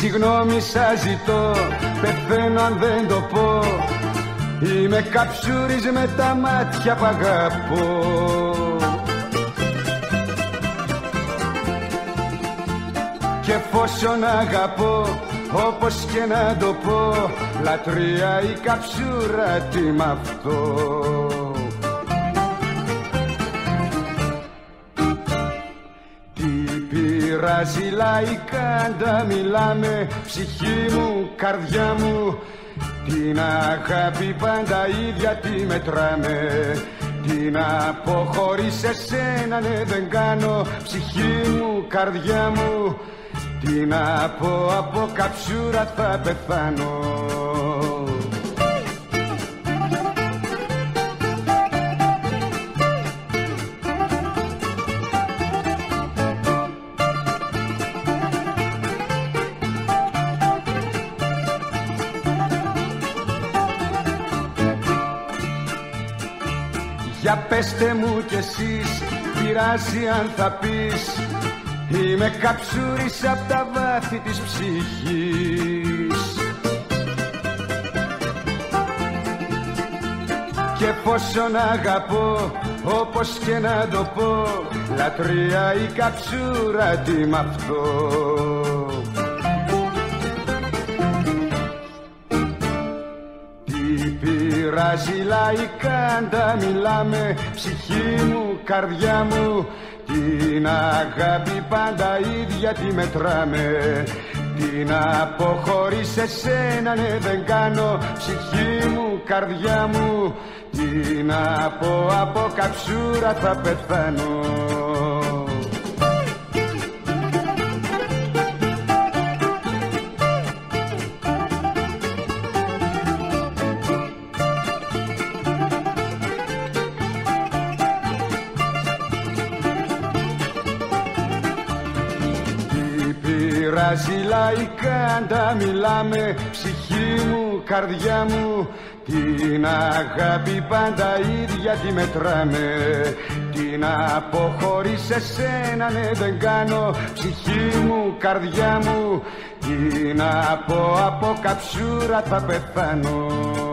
Συγγνώμη σας ζητώ, πεθαίνω αν δεν το πω. Είμαι καψούρης με τα μάτια που αγαπώ. Και εφόσον αγαπώ, όπως και να το πω, λατρεία ή καψούρα, τι μ' αυτό. Πειράζει λαϊκά να μιλάμε, ψυχή μου, καρδιά μου. Την αγάπη πάντα ίδια τη μετράμε. Την αποχωρείς εσένα ναι δεν κάνω, ψυχή μου, καρδιά μου. Την από καψούρα θα πεθάνω. Για πέστε μου κι εσείς, πειράζει αν θα πεις, είμαι καψούρης απ' τα βάθη της ψυχής. Και εφόσον αγαπώ, όπως και να το πω, λατρεία ή καψούρα, τι μ' αυτό. Πειράζει λαϊκά να μιλάμε, ψυχή μου, καρδιά μου. Την αγάπη πάντα ίδια τη μετράμε. Την αποχωρείς εσένα ναι δεν κάνω, ψυχή μου, καρδιά μου. Την από καψούρα θα πεθάνω. Πειράζει λαϊκά να μιλάμε, ψυχή μου, καρδιά μου. Την αγάπη πάντα ίδια τη μετράμε. Την αποχωρείς εσένα ναι δεν κάνω, ψυχή μου, καρδιά μου. Την από καψούρα θα πεθάνω.